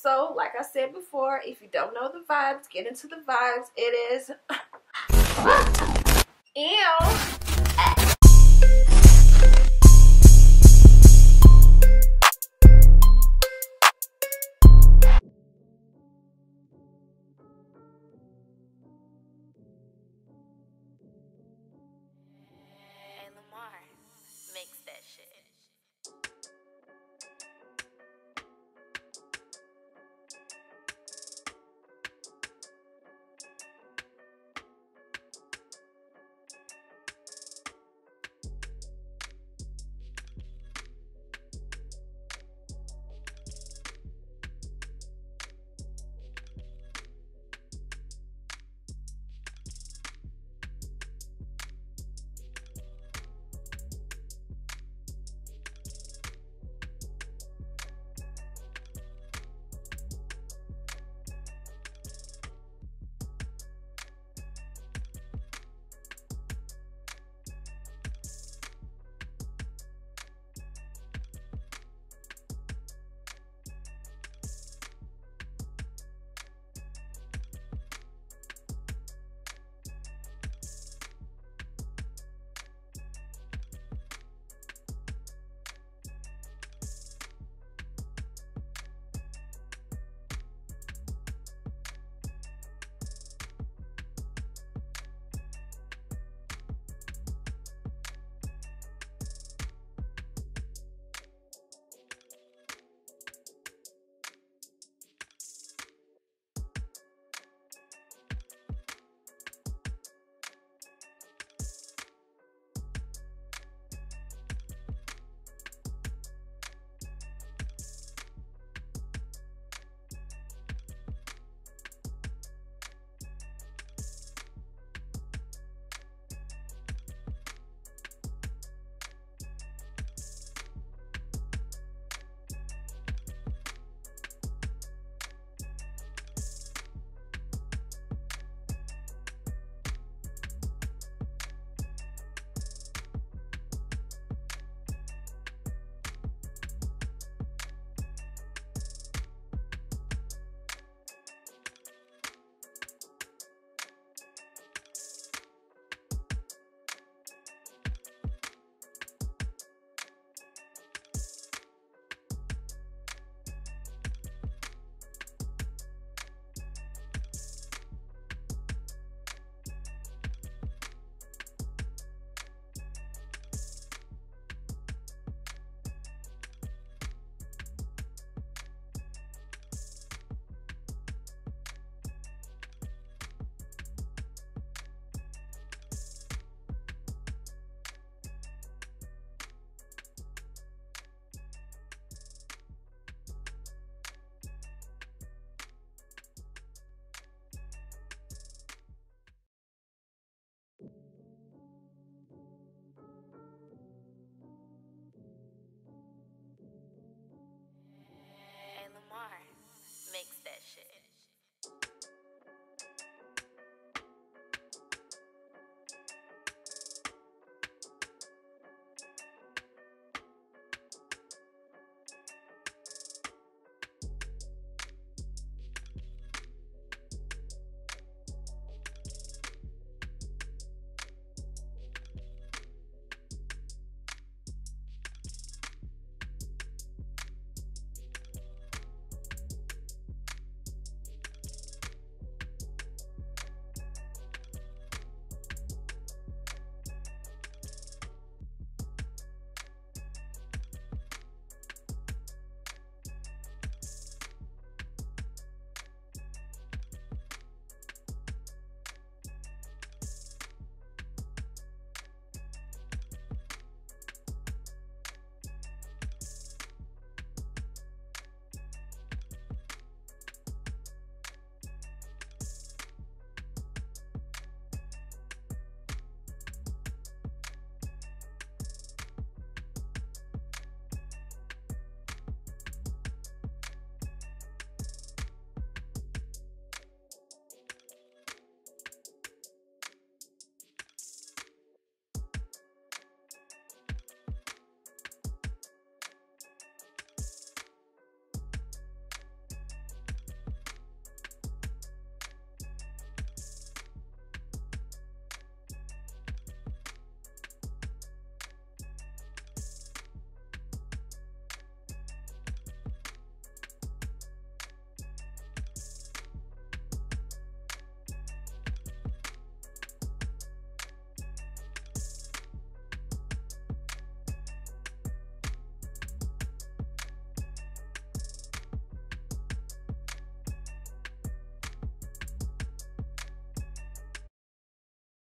So like I said before, if you don't know the vibes, get into the vibes. It is ew.